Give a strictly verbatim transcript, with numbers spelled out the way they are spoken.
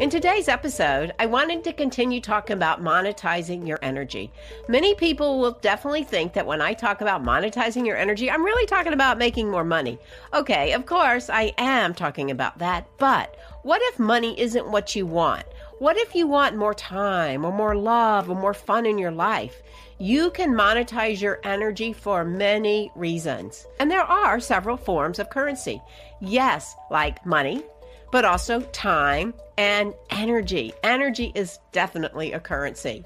In today's episode, I wanted to continue talking about monetizing your energy. Many people will definitely think that when I talk about monetizing your energy, I'm really talking about making more money. Okay, of course, I am talking about that, but what if money isn't what you want? What if you want more time or more love or more fun in your life? You can monetize your energy for many reasons, and there are several forms of currency. Yes, like money, but also time and energy. Energy is definitely a currency.